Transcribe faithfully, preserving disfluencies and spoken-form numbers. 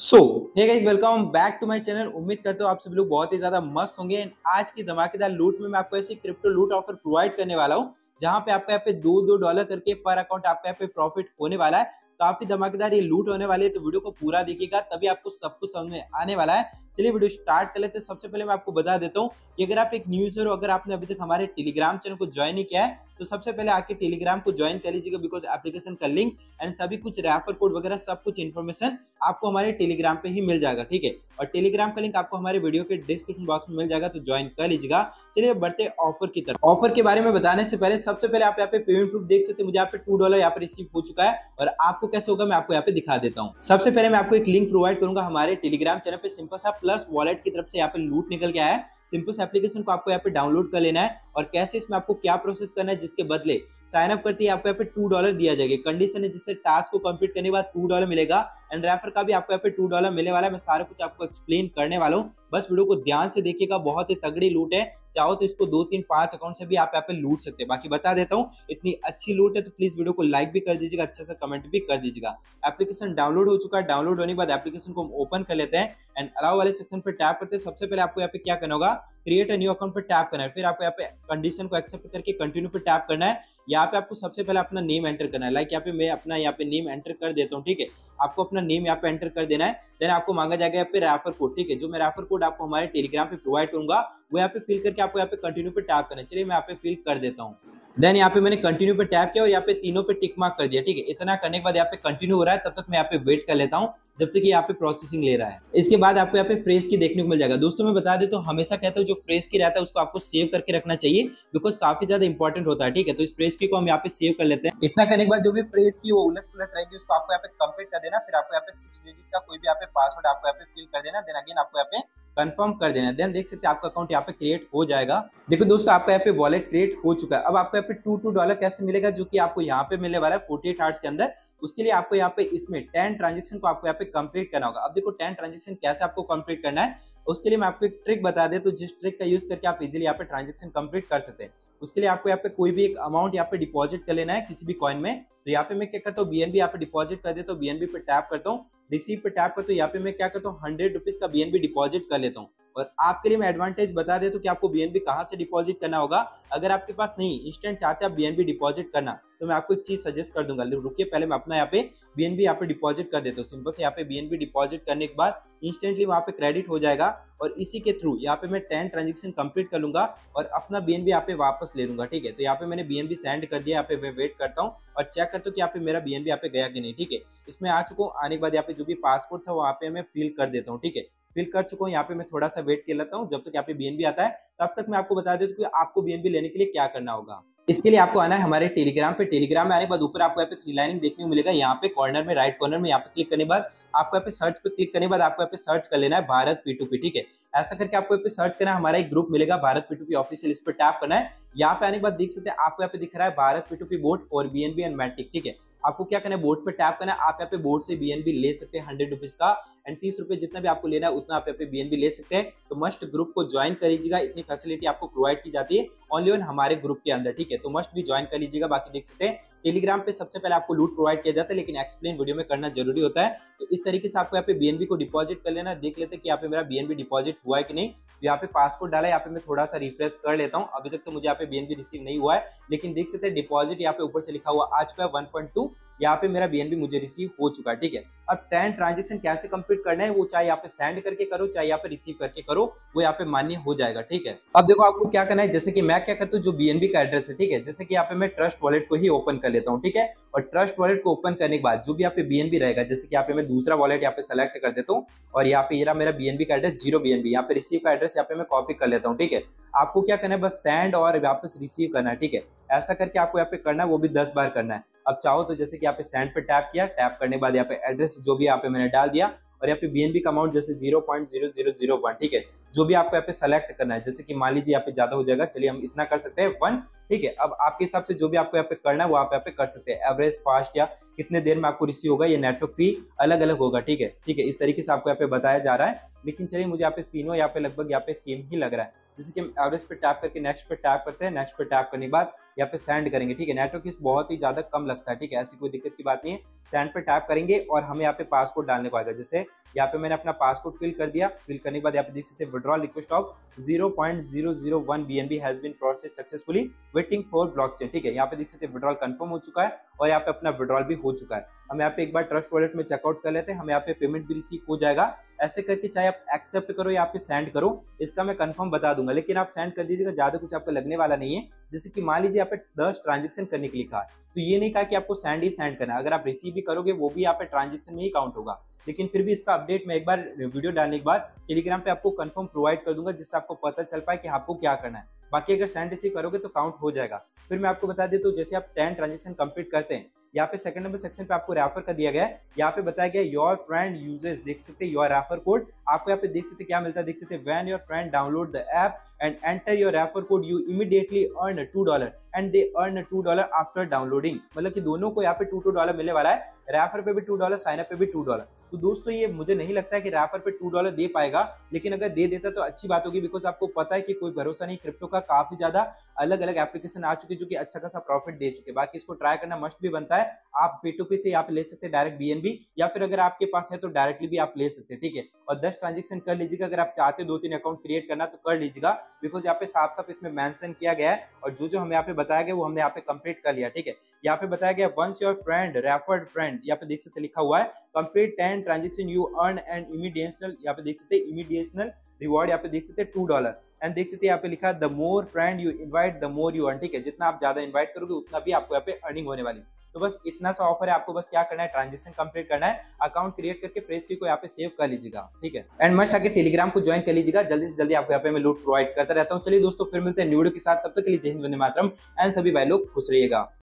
So hey guys, welcome back to my channel. उम्मीद करते हो आप सभी लोग बहुत ही ज्यादा मस्त होंगे। एंड आज की धमाकेदार लूट में मैं आपको ऐसी क्रिप्टो लूट ऑफर प्रोवाइड करने वाला हूं जहां पे आपका यहाँ पे दो दो डॉलर करके पर अकाउंट आपका यहाँ पे प्रॉफिट होने वाला है। काफी धमाकेदार ये लूट होने वाली है, तो वीडियो को पूरा देखिएगा तभी आपको सब कुछ समझ में आने वाला है। चलिए वीडियो स्टार्ट कर लेते हैं। सबसे पहले मैं आपको बता देता हूँ कि अगर आप एक न्यूज़र हो, अगर आपने अभी तक हमारे टेलीग्राम चैनल को ज्वाइन नहीं किया है तो सबसे पहले आके टेलीग्राम को ज्वाइन कर लीजिएगा, बिकॉज एप्लीकेशन का लिंक एंड सभी कुछ रेफर कोड वगैरह सब कुछ इन्फॉर्मेशन आपको हमारे टेलीग्राम पे ही मिल जाएगा, ठीक है। और टेलीग्राम का लिंक आपको हमारे वीडियो के डिस्क्रिप्शन बॉक्स में मिल जाएगा, तो ज्वाइन कर लीजिएगा। चलिए बढ़ते ऑफर की तरफ। ऑफर के बारे में बताने से पहले सबसे पहले आप यहाँ पे पेमेंट प्रूफ देख सकते हैं, मुझे यहाँ पे टू डॉलर यहाँ पे रिसीव हो चुका है और आपको कैसे होगा मैं आपको यहाँ पे दिखा देता हूँ। सबसे पहले मैं आपको एक लिंक प्रोवाइड करूंगा हमारे टेलीग्राम चैनल पे। सिंपल सा प्लस वॉलेट की तरफ से यहाँ पे लूट निकल गया है। सिंपल से एप्लीकेशन को आपको यहाँ पे डाउनलोड कर लेना है और कैसे इसमें आपको क्या प्रोसेस करना है, जिसके बदले साइन अप करते ही आपको यहाँ पे टू डॉलर दिया जाएगा। कंडीशन है जिससे टास्क को कंप्लीट करने के बाद टू डॉलर मिलेगा एंड रेफर का भी आपको यहाँ पे टू डॉलर मिलने वाला है। मैं सारा कुछ आपको एक्सप्लेन करने वाला हूँ, बस वीडियो को ध्यान से देखिएगा। बहुत ही तगड़ी लूट है, चाहो तो इसको दो तीन पांच अकाउंट से भी आप यहाँ पे लूट सकते हैं। बाकी बता देता हूँ, इतनी अच्छी लूट है तो प्लीज वीडियो को लाइक भी कर दीजिएगा, अच्छा सा कमेंट भी कर दीजिएगा। एप्लीकेशन डाउनलोड हो चुका है। डाउनलोड होने के बाद एप्लीकेशन को हम ओपन कर लेते हैं एंड अलाउ वाले सेक्शन पे टैप करते हैं। सबसे पहले आपको यहाँ पे क्या करना होगा, क्रिएट अ न्यू अकाउंट पे टैप करना है। फिर आपको यहाँ पे कंडीशन को एक्सेप्ट करके कंटिन्यू पे टैप करना है। यहाँ पे आपको सबसे पहले अपना नेम एंटर करना है। लाइक यहाँ पे मैं अपना यहाँ पे नेम एंटर कर देता हूँ, ठीक है। आपको अपना नेम यहाँ पे एंटर कर देना है। देन आपको मांगा जाएगा यहाँ पे रेफर कोड, ठीक है। जो मैं रेफर कोड आपको हमारे टेलीग्राम पे प्रोवाइड करूंगा वो यहाँ पे फिल करके आपको यहाँ पे कंटिन्यू पे टैप करना है। चलिए मैं यहाँ पे फिल कर देता हूँ। देन यहाँ पे मैंने कंटिन्यू पे टैप किया और यहाँ पे तीनों पे टिक मार्क कर दिया, ठीक है। इतना करने के बाद यहाँ पे कंटिन्यू हो रहा है, तब तक मैं यहाँ पे वेट कर लेता हूँ जब तक यहाँ पे प्रोसेसिंग ले रहा है। इसके बाद आपको यहाँ पे फ्रेश की देखने को मिल जाएगा। दोस्तों मैं बता देता हूँ, हमेशा कहता हूँ जो फ्रेश की रहता है उसको आपको सेव करके रखना चाहिए, बिकॉज काफी ज्यादा इंपॉर्टेंट होता है, ठीक है। तो इस फ्रेश की को हम यहाँ पे सेव कर लेते हैं। इतना करने के बाद जो भी फ्रेश की वो उलट पुलट रहेगी उसको आपको यहाँ पे कंप्लीट कर देना। फिर आपको यहाँ पे सिक्स डिजिट का कोई भी यहाँ पे पासवर्ड आपको यहाँ पे फिल कर देना। देन अगेन आपको यहाँ पे कंफर्म कर देना। देन देख सकते हैं आपका अकाउंट यहाँ पे क्रिएट हो जाएगा। देखो दोस्तों, आपका यहाँ पे वॉलेट क्रिएट हो चुका है। अब आपको यहाँ पे टू टू डॉलर कैसे मिलेगा, जो कि आपको यहाँ पे मिलने वाला है फोर्टी एट आवर्स के अंदर। उसके लिए आपको यहाँ पे इसमें टेन ट्रांजेक्शन को आपको यहाँ पे कंप्लीट करना होगा। अब देखो टेन ट्रांजेक्शन कैसे आपको कंप्लीट करना है, उसके लिए मैं आपको एक ट्रिक बता दें, तो जिस ट्रिक का यूज करके आप इजीली यहाँ पे ट्रांजेक्शन कंप्लीट कर सकते हैं। उसके लिए आपको यहाँ पे कोई भी एक अमाउंट यहाँ पे डिपॉजिट कर लेना है किसी भी कॉइन में। तो यहाँ पे मैं क्या करता हूँ, बीएनबी यहाँ पे डिपॉजिट कर देता हूँ। बीएनबी पे टैप करता हूँ, रिसीव पे टैप करता हूँ। यहाँ पे मैं क्या करता हूँ, हंड्रेड रुपीज का बीएनबी डिपॉजिट कर लेता हूँ। और आपके लिए मैं एडवांटेज बता देता हूँ कि आपको बीएनबी कहाँ से डिपॉजिट करना होगा। अगर आपके पास नहीं इंस्टेंट चाहते आप बीएनबी डिपॉजिट करना, तो मैं आपको एक चीज सजेस्ट कर दूंगा। रुकिए, पहले मैं अपना यहाँ पे बीएनबी यहाँ पे डिपॉजिट कर देता हूँ। सिंपल से यहाँ पे बीएनबी डिपॉजिट करने के बाद इंस्टेंटली वहाँ पे क्रेडिट हो जाएगा और इसी के थ्रू यहाँ पे मैं टेन ट्रांजेक्शन कंप्लीट कर लूंगा और अपना बीएनबी यहाँ पे वापस ले लूंगा, ठीक है। तो यहाँ पे मैंने बीएनबी सेंड कर दिया। यहाँ पे मैं वेट करता हूँ और चेक करता हूँ कि यहाँ पे मेरा बीएनबी यहाँ पे गया कि नहीं, ठीक है। इसमें आ चुका हूँ। आने के बाद यहाँ पे जो भी पासपोर्ट था वहाँ पे मैं फिल कर देता हूँ, ठीक है। फिल कर चुका हूँ। यहाँ पे मैं थोड़ा सा वेट कर लेता हूँ जब तक यहाँ पे बीएनबी आता है। तब तक मैं आपको बता देता हूँ कि आपको बीएनबी लेने के लिए क्या करना होगा। इसके लिए आपको आना है हमारे टेलीग्राम पे। टेलीग्राम में आने के बाद ऊपर आपको यहाँ पे थ्री लाइनिंग देखने को मिलेगा। यहाँ पे कॉर्नर में, राइट कॉर्नर में यहाँ पे क्लिक करने के बाद आपको यहाँ पे सर्च पे क्लिक करने के बाद आपको यहाँ पे सर्च कर लेना है भारत पी टू पी, ठीक है। ऐसा करके आपको यहाँ पे सर्च करना है। हमारा एक ग्रुप मिलेगा Bharat P to P official, इस पर टैप करना है। यहाँ पे आने के बाद देख सकते हैं आपको यहाँ पे दिख रहा है Bharat P to P board और बीएनबी एंड मैटिक, ठीक है। आपको क्या करना है, बोर्ड पे टैप करना है। आप यहाँ पे बोर्ड से बीएनबी ले सकते हैं हंड्रेड रुपीज का एंड तीस रुपए जितना भी आपको लेना है उतना आप यहाँ पे बीएनबी ले सकते हैं। तो मस्ट ग्रुप को ज्वाइन कर लीजिएगा, इतनी फैसिलिटी आपको प्रोवाइड की जाती है ऑनली ऑन हमारे ग्रुप के अंदर, ठीक है। तो मस्ट भी ज्वाइन कर लीजिएगा। बाकी देख सकते हैं टेलीग्राम पे सबसे पहले आपको लूट प्रोवाइड किया जाता है, लेकिन एक्सप्लेन वीडियो में करना जरूरी होता है। तो इस तरीके से आपको यहाँ पे बीएनबी को डिपॉजिट कर लेना। देख लेते हैं कि यहाँ पे मेरा बीएनबी डिपॉजिट हुआ है कि नहीं। यहाँ पे पासपोर्ट डाला है, यहाँ पे मैं थोड़ा सा रिफ्रेश कर लेता हूँ। अभी तक तो मुझे यहाँ पे बीएनबी रिसीव नहीं हुआ है, लेकिन देख सकते हैं डिपॉजिट यहाँ पे ऊपर से लिखा हुआ आ चुका है वन पॉइंट टू। यहाँ पे मेरा बीएनबी मुझे रिसीव हो चुका है, ठीक है। अब टेन ट्रांजेक्शन कैसे कंप्लीट करना है वो चाहे यहाँ पे सेंड करके करो चाहे यहाँ पे रिसीव करके करो, वो यहाँ पे मान्य हो जाएगा, ठीक है। अब देखो आपको क्या करना है, जैसे कि मैं क्या करता हूँ, जो बीएनबी का एड्रेस है, ठीक है, जैसे कि यहाँ पे मैं ट्रस्ट वॉलेट को ही ओपन कर लेता हूँ, ठीक है। और ट्रस्ट वॉलेट को ओपन करने के बाद जो भी यहाँ पे बीएनबी रहेगा, जैसे कि यहाँ पे मैं दूसरा वॉलेट यहाँ पे सेलेक्ट कर देता हूँ और यहाँ पे ये मेरा बीएनबी का एड्रेस जीरो बीएनबी यहाँ पे रिसीव का एड्रेस यहाँ पे मैं कॉपी कर लेता हूँ, ठीक है। आपको क्या करना है, बस सेंड और वापस रिसीव करना है, ठीक है। ऐसा करके आपको यहाँ पे करना है, वो भी दस बार करना है। अब चाहो तो जैसे कि यहाँ पे सेंड पे टैप किया, टैप करने के बाद यहाँ पे एड्रेस जो भी यहाँ पे मैंने डाल दिया और यहाँ पे बीएनबी का अमाउंट जैसे zero point zero zero zero one, ठीक है, जो भी आपको यहाँ पे सेलेक्ट करना है। जैसे कि मान लीजिए यहाँ पे ज्यादा हो जाएगा, चलिए हम इतना कर सकते हैं वन, ठीक है। अब आपके हिसाब से जो भी आपको यहाँ पे करना है वो आप यहाँ पे कर सकते हैं। एवरेज फास्ट या कितने देर में आपको रिसीव होगा, ये नेटवर्क फी अलग अलग होगा, ठीक है, ठीक है। इस तरीके से आपको यहाँ पे बताया जा रहा है। लेकिन चलिए मुझे यहाँ पे तीनों यहाँ पे लगभग यहाँ पे सेम ही लग रहा है। जैसे कि हम एवरेज पे टैप करके नेक्स्ट पे टैप करते हैं, नेक्स्ट पे टैप करने के बाद यहाँ पे सेंड करेंगे। ठीक है, नेटवर्क इस बहुत ही ज्यादा कम लगता है, ठीक है, ऐसी कोई दिक्कत की बात नहीं है। सेंड पे टैप करेंगे और हमें यहाँ पे पासकोड डालने को आएगा। जैसे यहाँ पे मैंने अपना पासकोड फिल कर दिया, फिल करने के बाद यहाँ पे देख सकते हैं withdraw request of zero point zero zero one BNB has been process successfully waiting for blockchain. ठीक है, यहाँ पे देख सकते हैं विड्रॉल कंफर्म हो चुका है और यहाँ पे अपना विड्रॉल भी हो चुका है। हम यहाँ पे एक बार ट्रस्ट वॉलेट में चेकआउट कर लेते हैं, हमें यहाँ पे पेमेंट भी रिसीव हो जाएगा। ऐसे करके चाहे आप एक्सेप्ट करो या आप सेंड करो, इसका मैं कंफर्म बता दूंगा, लेकिन आप सेंड कर दीजिएगा, ज्यादा कुछ आपको लगने वाला नहीं है। जैसे कि मान लीजिए यहाँ पे दस ट्रांजेक्शन करने के लिए कहा, तो ये नहीं कहा कि आपको सेंड ही सेंड करना, अगर आप रिसीव भी करोगे वो भी यहाँ पे ट्रांजेक्शन में ही काउंट होगा। लेकिन फिर भी इसका अपडेट मैं एक बार वीडियो डालने के बाद टेलीग्राम पे आपको कंफर्म प्रोवाइड कर दूंगा, जिससे आपको पता चल पाए कि आपको क्या करना है। बाकी अगर सेंड रिसीव करोगे तो काउंट हो जाएगा। फिर मैं आपको बता देता हूँ, जैसे आप टेन ट्रांजेक्शन कंप्लीट करते हैं, यहाँ पे सेकंड नंबर सेक्शन पे आपको रेफर का दिया गया है। यहाँ पे बताया गया योर फ्रेंड यूजेस, देख सकते हैं योर रेफर कोड, आपको यहाँ पे देख सकते क्या मिलता है, देख सकते हैं when your friend download the app and enter your refer code you immediately earn two dollar and they earn two dollar after downloading. मतलब कि दोनों को यहाँ पे टू टू डॉलर मिलने वाला है, रेफर पे भी टू डॉलर साइनअप पे भी टू डॉलर। तो दोस्तों ये मुझे नहीं लगता है कि रेफर पे टू डॉलर दे पाएगा, लेकिन अगर दे देता तो अच्छी बात होगी, बिकॉज आपको पता है कि कोई भरोसा नहीं, क्रिप्टो का काफी ज्यादा अलग अलग एप्लीकेशन आ चुके जो कि अच्छा खासा प्रॉफिट दे चुके। बाकी इसको ट्राई करना मस्ट भी बनता है। आप पे टू पे से यहाँ पे ले सकते हैं डायरेक्ट बीएनबी, या फिर अगर आपके पास है तो डायरेक्टली भी आप ले सकते हैं। ठीक है, और दस ट्रांजेक्शन कर लीजिएगा, अगर आप चाहते दो तीन अकाउंट क्रिएट करना तो कर लीजिएगा, बिकॉज यहाँ पे साफ साफ इसमें मेंशन किया गया है और जो जो हमें यहाँ पे बताया गया वो हमने यहाँ पे कंप्लीट कर लिया। ठीक है, यहाँ पे बताया गया once your friend referred friend, यहाँ पे देख सकते लिखा हुआ है complete ten transaction you earn and immediately, यहाँ पे देख सकते इमीडिएशनल रिवॉर्ड यहाँ पे देख सकते टू डॉलर एंड देख सकते हैं यहाँ पे लिखा the more friend you invite the more you earn. ठीक है, जितना आप ज्यादा इन्वाइट करोगे उतना भी आपको यहाँ पे अर्निंग होने वाली। तो बस इतना सा ऑफर है, आपको बस क्या करना है, ट्रांजेक्शन कंप्लीट करना है, अकाउंट क्रिएट करके फ्रेश की को यहाँ पे सेव कर लीजिएगा। ठीक है, एंड मस्ट आके टेलीग्राम को ज्वाइन कर लीजिएगा, जल्दी से जल्दी आपको यहाँ पे मैं लूट प्रोवाइड करता रहता हूँ। चलिए दोस्तों, फिर मिलते हैं वीडियो के साथ, तब तक के लिए जय हिंद, वंदे मातरम एंड सभी भाई लोग खुश रहिएगा।